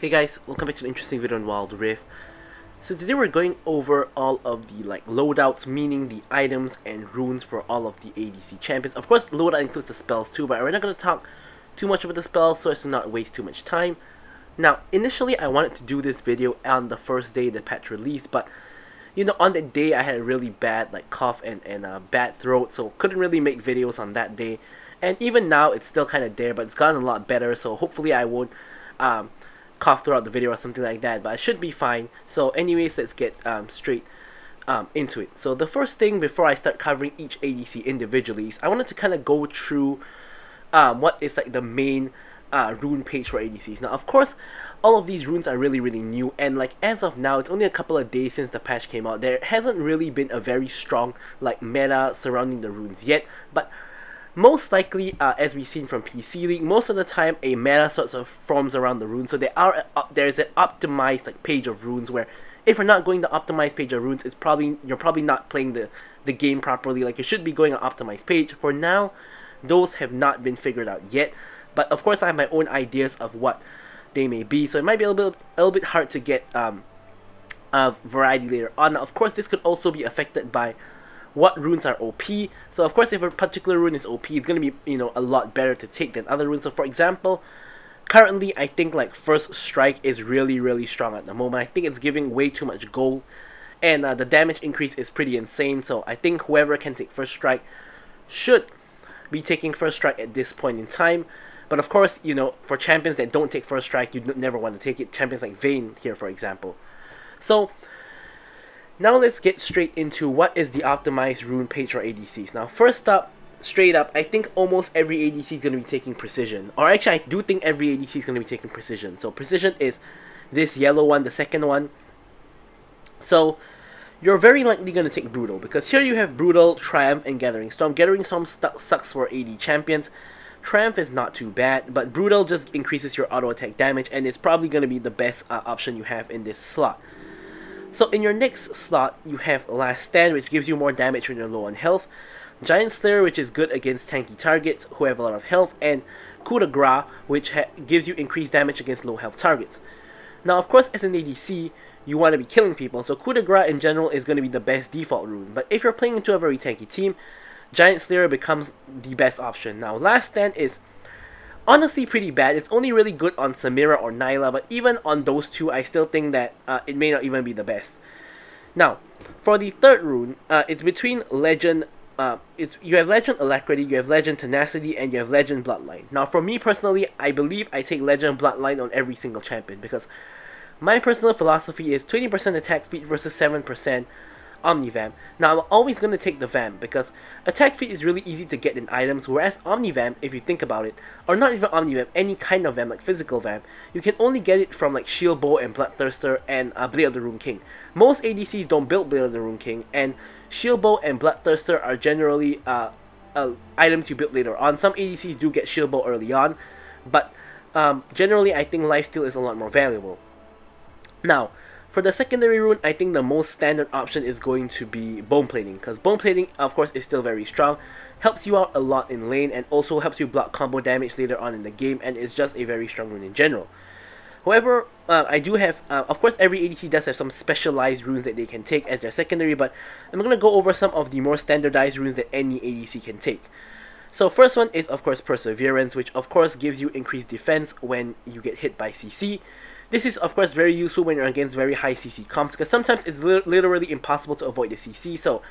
Hey guys, welcome back to an interesting video on Wild Rift. So today we're going over all of the loadouts, meaning the items and runes for all of the ADC champions. Of course, loadout includes the spells too, but we're not going to talk too much about the spells so as to not waste too much time. Now, initially I wanted to do this video on the first day of the patch release, but you know, on that day I had a really bad cough and bad throat, so couldn't really make videos on that day. And even now it's still kind of there, but it's gotten a lot better, so hopefully I won't cough throughout the video or something like that, but I should be fine. So anyways, let's get straight into it. So the first thing before I start covering each ADC individually is I wanted to kind of go through what is the main rune page for ADCs. Now of course, all of these runes are really new, and as of now, it's only a couple of days since the patch came out. There hasn't really been a very strong meta surrounding the runes yet, but most likely, as we've seen from PC League, most of the time a meta sort of forms around the runes. So there's an optimized page of runes, where if you're not going the optimized page of runes, it's probably you're not playing the game properly. You should be going an optimized page. For now, those have not been figured out yet. But of course, I have my own ideas of what they may be. So it might be a little bit hard to get variety later on. Now, of course, this could also be affected by what runes are OP. So of course, if a particular rune is OP, it's going to be a lot better to take than other runes. So for example, currently I think First Strike is really strong at the moment. I think it's giving way too much gold, and the damage increase is pretty insane. So I think whoever can take First Strike should be taking First Strike at this point in time. But of course, for champions that don't take First Strike, you never want to take it. Champions like Vayne here, for example. So now let's get straight into what is the optimized rune page for ADCs. Now first up, straight up, I think almost every ADC is going to be taking Precision. Or actually, I do think every ADC is going to be taking Precision. So Precision is this yellow one, the second one. So you're very likely going to take Brutal, because here you have Brutal, Triumph, and Gathering Storm. Gathering Storm sucks for AD champions. Triumph is not too bad, but Brutal just increases your auto attack damage, and it's probably going to be the best option you have in this slot. So in your next slot, you have Last Stand, which gives you more damage when you're low on health. Giant Slayer, which is good against tanky targets who have a lot of health. And Coup de Grace, which gives you increased damage against low health targets. Now of course, as an ADC, you want to be killing people. So Coup de Grace in general is going to be the best default rune. But if you're playing into a very tanky team, Giant Slayer becomes the best option. Now Last Stand is honestly pretty bad. It's only really good on Samira or Nilah, but even on those two, I still think that it may not even be the best. Now, for the third rune, it's between Legend, you have Legend Alacrity, you have Legend Tenacity, and you have Legend Bloodline. Now for me personally, I believe I take Legend Bloodline on every single champion, because my personal philosophy is 20% attack speed versus 7% Omnivamp. Now I'm always going to take the Vamp, because attack speed is really easy to get in items, whereas Omnivamp, if you think about it, or not even Omnivamp, any kind of Vamp, like physical Vamp, you can only get it from Shield Bow and Bloodthirster and Blade of the Rune King. Most ADCs don't build Blade of the Rune King, and Shield Bow and Bloodthirster are generally items you build later on. Some ADCs do get Shield Bow early on, but generally I think Lifesteal is a lot more valuable. Now, for the secondary rune, I think the most standard option is going to be Bone Plating, because Bone Plating, of course, is still very strong, helps you out a lot in lane, and also helps you block combo damage later on in the game, and it's just a very strong rune in general. However, I do have, of course, every ADC does have some specialized runes that they can take as their secondary, but I'm going to go over some of the more standardized runes that any ADC can take. So first one is, of course, Perseverance, which, of course, gives you increased defense when you get hit by CC. This is, of course, very useful when you're against very high CC comps, because sometimes it's literally impossible to avoid the CC, so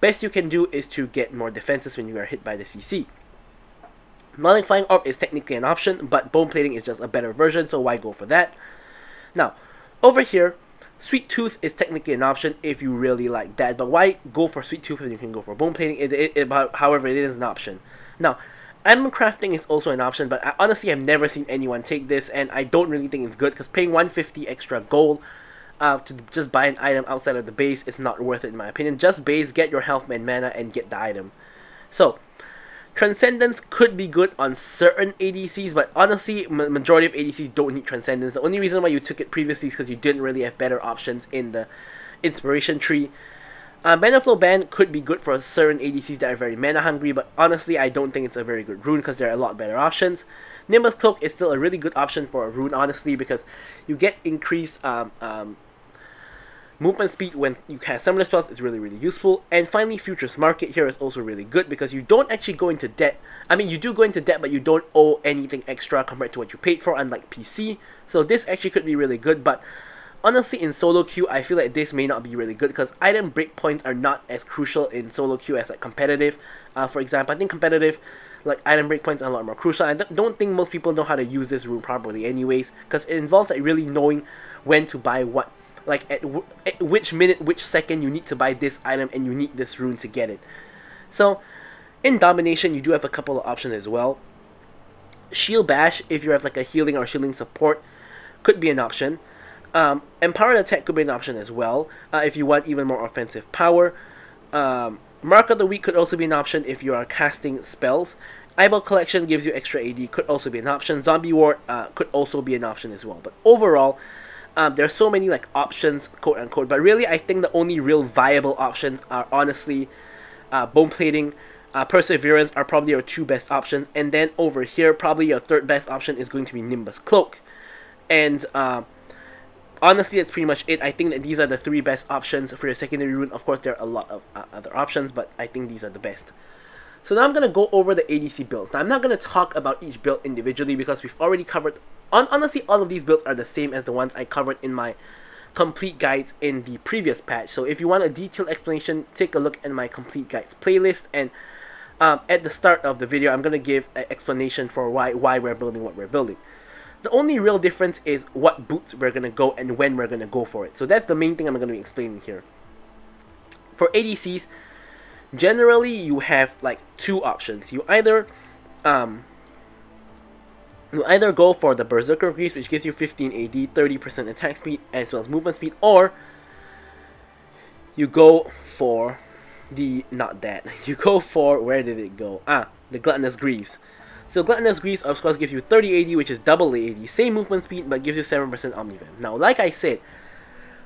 best you can do is to get more defenses when you are hit by the CC. Nullifying Orb is technically an option, but Bone Plating is just a better version, so why go for that? Now, over here, Sweet Tooth is technically an option if you really like that, but why go for Sweet Tooth when you can go for Bone Plating? However, it is an option. Now, Item Crafting is also an option, but I honestly have never seen anyone take this, and I don't really think it's good, because paying 150 extra gold to just buy an item outside of the base is not worth it in my opinion. Just base, get your health and mana, and get the item. So Transcendence could be good on certain ADCs, but honestly, majority of ADCs don't need Transcendence. The only reason why you took it previously is because you didn't really have better options in the inspiration tree. Mana Flow Ban could be good for certain ADCs that are very mana hungry, but honestly I don't think it's a very good rune, because there are a lot better options. Nimbus Cloak is still a really good option for a rune, honestly, because you get increased movement speed when you cast summoner spells is really, really useful. And finally, Futures Market here is also really good because you don't actually go into debt. I mean, you do go into debt, but you don't owe anything extra compared to what you paid for, unlike PC. So this actually could be really good, but honestly, in solo queue, I feel like this may not be really good because item breakpoints are not as crucial in solo queue as like competitive. For example, I think competitive, like item breakpoints are a lot more crucial. I don't think most people know how to use this rune properly anyways, because it involves like really knowing when to buy what. Like at which minute, which second you need to buy this item and you need this rune to get it. So in Domination, you do have a couple of options as well. Shield Bash, if you have like a healing or shielding support, could be an option. Empowered Attack could be an option as well, if you want even more offensive power. Mark of the Weak could also be an option if you are casting spells. Eyeball Collection gives you extra AD, could also be an option. Zombie Ward could also be an option as well. But overall, there's so many like options, quote unquote, but really I think the only real viable options are honestly Bone Plating, Perseverance are probably your two best options, and then over here probably your third best option is going to be Nimbus Cloak. And honestly, that's pretty much it. I think that these are the three best options for your secondary rune. Of course, there are a lot of other options, but I think these are the best. So now I'm going to go over the ADC builds. Now, I'm not going to talk about each build individually because we've already covered... Honestly, all of these builds are the same as the ones I covered in my complete guides in the previous patch. So if you want a detailed explanation, take a look at my complete guides playlist. And at the start of the video, I'm going to give an explanation for why we're building what we're building. The only real difference is what boots we're going to go and when we're going to go for it. So that's the main thing I'm going to be explaining here. For ADCs, generally you have like two options. You either go for the Berserker Greaves, which gives you 15 AD, 30% attack speed, as well as movement speed, or you go for the... not that. You go for... where did it go? Ah, the Gluttonous Greaves. So Gluttonous Greaves, of course, gives you 30 AD, which is double AD, same movement speed, but gives you 7% Omnivamp. Now, like I said,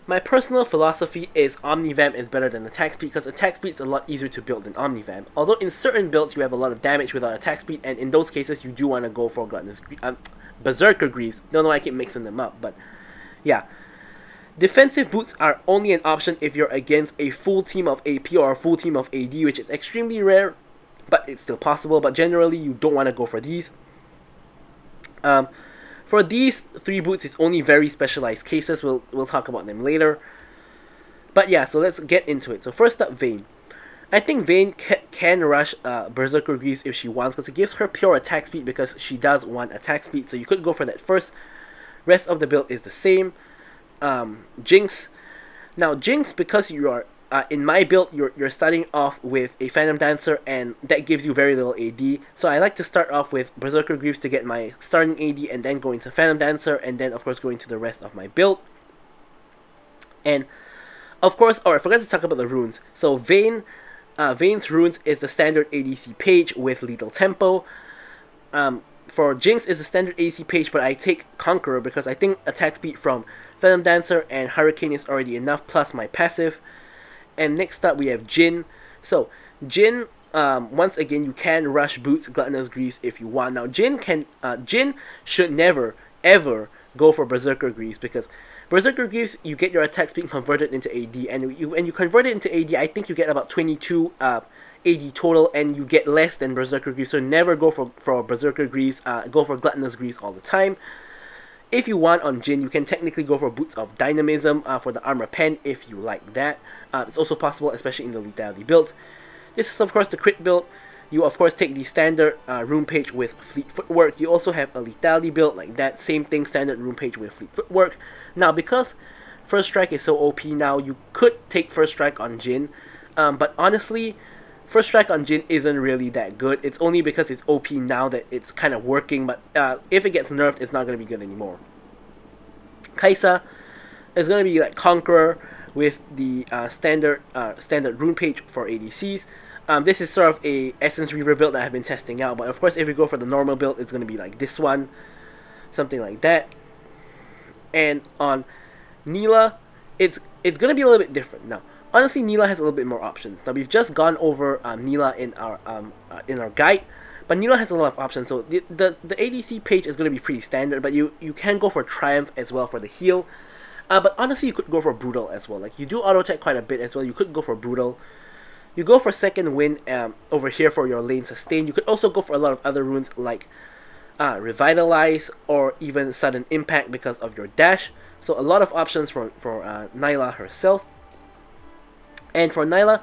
my personal philosophy is Omnivamp is better than attack speed, because attack speed is a lot easier to build than Omnivamp. Although in certain builds, you have a lot of damage without attack speed, and in those cases, you do want to go for Berserker Greaves. Don't know why I keep mixing them up, but yeah. Defensive boots are only an option if you're against a full team of AP or a full team of AD, which is extremely rare, but it's still possible. But generally, you don't want to go for these. For these three boots, it's only very specialized cases. We'll talk about them later. But yeah, so let's get into it. So first up, Vayne. I think Vayne can rush Berserker Greaves if she wants, because it gives her pure attack speed, because she does want attack speed. So you could go for that first. Rest of the build is the same. Jinx. Now Jinx, because you are... in my build, you're starting off with a Phantom Dancer, and that gives you very little AD. So I like to start off with Berserker Greaves to get my starting AD, and then go into Phantom Dancer, and then of course go into the rest of my build. And of course, I forgot to talk about the runes. So Vayne's runes is the standard ADC page with lethal tempo. For Jinx is the standard ADC page, but I take Conqueror because I think attack speed from Phantom Dancer and Hurricane is already enough, plus my passive. And next up, we have Jhin. So, Jhin, once again, you can rush boots, Gluttonous Greaves if you want. Now, Jhin should never, ever go for Berserker Greaves, because Berserker Greaves, you get your attack speed converted into AD. And when you convert it into AD, I think you get about 22 AD total, and you get less than Berserker Greaves. So, never go for Berserker Greaves. Go for Gluttonous Greaves all the time. If you want on Jhin, you can technically go for Boots of Dynamism for the Armor Pen if you like that. It's also possible, especially in the Lethality build. This is, of course, the crit build. You, of course, take the standard rune page with Fleet Footwork. You also have a Lethality build like that. Same thing, standard rune page with Fleet Footwork. Now, because First Strike is so OP now, you could take First Strike on Jhin. But honestly, First Strike on Jhin isn't really that good. It's only because it's OP now that it's kind of working, but if it gets nerfed, it's not going to be good anymore. Kai'Sa is going to be like Conqueror with the standard rune page for ADCs. This is sort of a Essence Reaver build that I've been testing out, but of course if you go for the normal build, it's going to be like this one, something like that. And on Nilah, it's going to be a little bit different now. Honestly, Nilah has a little bit more options. Now, we've just gone over Nilah in our guide, But Nilah has a lot of options, so the ADC page is going to be pretty standard, but you can go for Triumph as well for the heal. But honestly, you could go for Brutal as well. Like, you do auto-attack quite a bit as well. You could go for Brutal. You go for Second Wind over here for your lane sustain. You could also go for a lot of other runes like Revitalize or even Sudden Impact because of your dash. So a lot of options for Nilah herself. And for Nilah,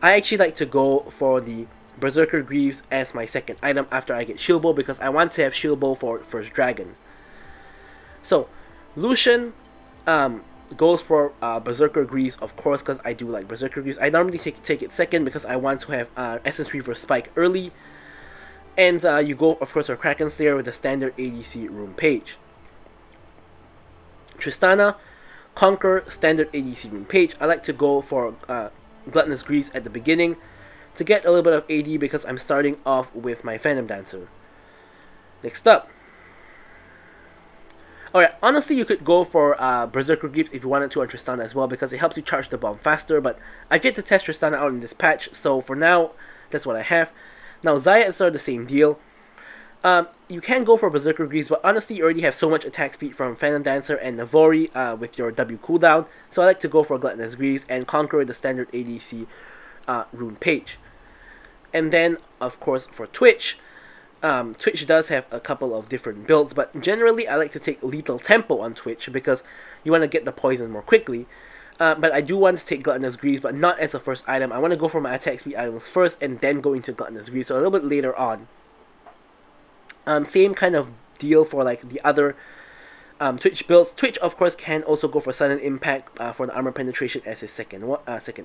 I actually like to go for the Berserker Greaves as my second item after I get Shield Bow, because I want to have Shield Bow for First Dragon. So Lucian goes for Berserker Greaves, of course, because I do like Berserker Greaves. I normally take it second because I want to have Essence Reaver Spike early. And you go, of course, for Kraken Slayer with the standard ADC room page. Tristana, Conqueror, standard ADC room page. I like to go for Gluttonous Greaves at the beginning to get a little bit of AD because I'm starting off with my Phantom Dancer. Next up. Alright, honestly, you could go for Berserker Greaves if you wanted to on Tristana as well, because it helps you charge the bomb faster, but I get to test Tristana out in this patch, so for now, that's what I have. Now, Zaya is sort of the same deal. You can go for Berserker Greaves, but honestly, you already have so much attack speed from Phantom Dancer and Navori with your W cooldown, so I like to go for Gluttonous Greaves and Conqueror the standard ADC rune page. And then, of course, for Twitch, Twitch does have a couple of different builds, but generally I like to take Lethal Tempo on Twitch because you want to get the poison more quickly. But I do want to take Gluttonous Greaves, but not as a first item. I want to go for my attack speed items first and then go into Gluttonous Greaves, so a little bit later on. Same kind of deal for like the other Twitch builds. Twitch, of course, can also go for Sudden Impact for the armor penetration as his second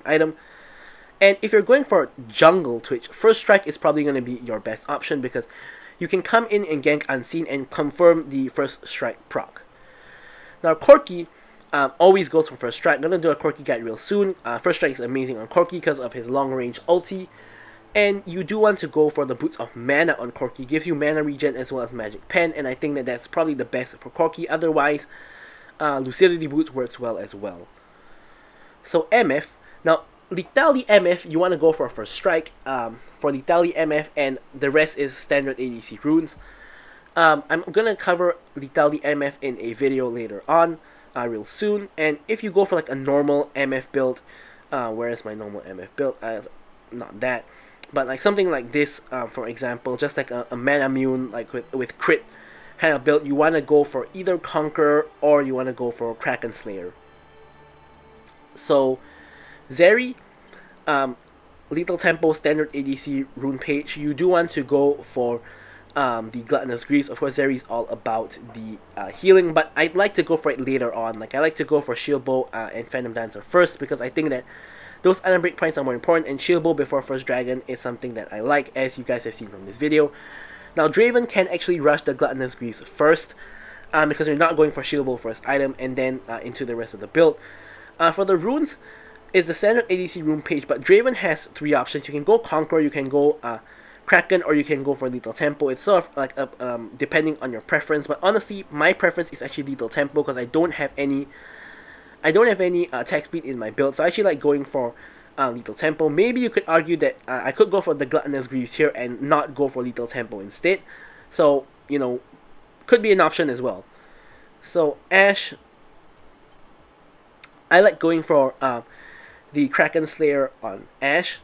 item. And if you're going for jungle Twitch, First Strike is probably going to be your best option because you can come in and gank unseen and confirm the First Strike proc. Now, Corki always goes for First Strike. I'm going to do a Corki guide real soon. First Strike is amazing on Corki because of his long-range ulti. And you do want to go for the Boots of Mana on Corki. Gives you mana regen as well as Magic Pen, and I think that that's probably the best for Corki. Otherwise, Lucidity Boots works well as well. So MF. Now, Lethality MF, you want to go for a First Strike for Lethality MF, and the rest is standard ADC runes. I'm going to cover Lethality MF in a video later on, real soon. And if you go for like a normal MF build, where is my normal MF build? Not that, but like something like this, for example, just like a mana immune, like with crit kind of build, you want to go for either Conqueror or you want to go for Kraken Slayer. So Zeri, Lethal Tempo, standard ADC rune page. You do want to go for the Gluttonous Greaves. Of course, Zeri is all about the healing, but I'd like to go for it later on. Like, I like to go for Shield Bow and Phantom Dancer first because I think that those item break points are more important, and Shield Bow before First Dragon is something that I like, as you guys have seen from this video. Now, Draven can actually rush the Gluttonous Greaves first because you're not going for Shield Bow first item and then into the rest of the build. For the runes, it's the standard ADC rune page, but Draven has three options. You can go Conqueror, you can go Kraken, or you can go for Lethal Tempo. It's sort of like depending on your preference, but honestly, my preference is actually Lethal Tempo because I don't have any attack speed in my build, so I actually like going for Lethal Tempo. Maybe you could argue that I could go for the Gluttonous Greaves here and not go for Lethal Tempo instead. So, you know, could be an option as well. So, Ashe, I like going for the Kraken Slayer on Ashe.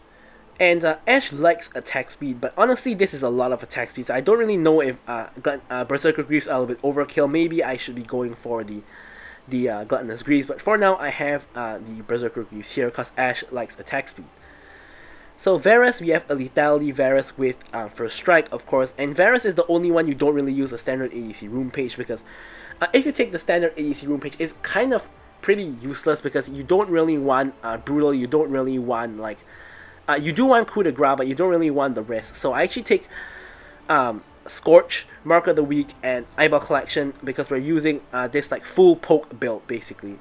And Ashe likes attack speed, but honestly, this is a lot of attack speed, so I don't really know if Berserker Greaves are a little bit overkill. Maybe I should be going for the Gluttonous Greaves, but for now I have the Berserker Greaves here because Ashe likes attack speed. So Varus, we have a Lethality Varus with First Strike, of course, and Varus is the only one you don't really use a standard ADC rune page because if you take the standard ADC rune page, it's kind of pretty useless because you don't really want Brutal, you don't really want like you do want Coup de Grace, but you don't really want the rest. So I actually take Scorch, Mark of the Weak, and Eyeball Collection because we're using this like full poke build basically.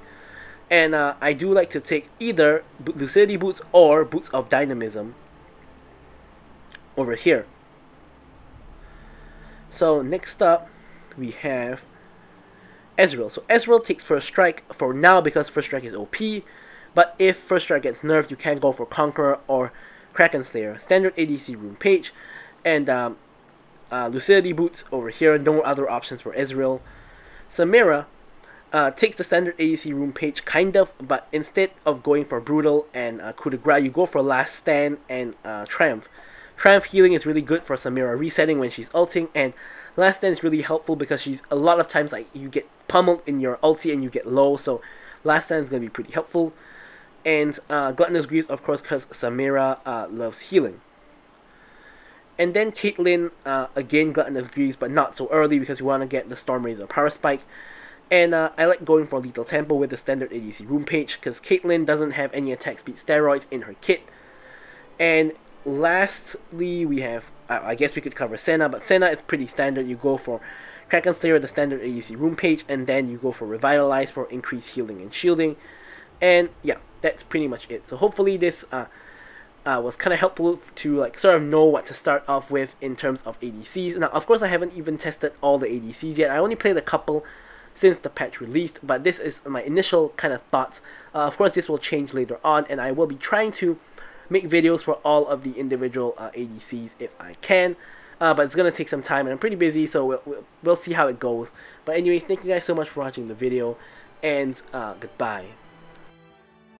And I do like to take either Lucidity Boots or Boots of Dynamism over here. So next up we have Ezreal. So Ezreal takes First Strike for now because First Strike is OP, but if First Strike gets nerfed, you can go for Conqueror or Kraken Slayer, standard ADC rune page. And Lucidity Boots over here. No other options for Ezreal. Samira takes the standard ADC room page, kind of, but instead of going for Brutal and Coup de Grace, you go for Last Stand and Triumph. Triumph healing is really good for Samira, resetting when she's ulting, and Last Stand is really helpful because she's a lot of times like you get pummeled in your ulti and you get low, so Last Stand is going to be pretty helpful. And Gluttonous Greaves, of course, because Samira loves healing. And then Caitlyn, again Gluttonous Greaves, but not so early because we want to get the Stormraiser Power Spike. And I like going for Lethal Tempo with the standard ADC room page because Caitlyn doesn't have any attack speed steroids in her kit. And lastly, we have, I guess we could cover Senna, but Senna is pretty standard. You go for Kraken Slayer, the standard ADC room page, and then you go for Revitalize for increased healing and shielding. And yeah, that's pretty much it. So hopefully this was kind of helpful to like sort of know what to start off with in terms of ADCs. Now, of course, I haven't even tested all the ADCs yet. I only played a couple since the patch released, but this is my initial kind of thoughts. Of course, this will change later on, and I will be trying to make videos for all of the individual ADCs if I can. But it's going to take some time, and I'm pretty busy, so we'll see how it goes. But anyways, thank you guys so much for watching the video, and goodbye.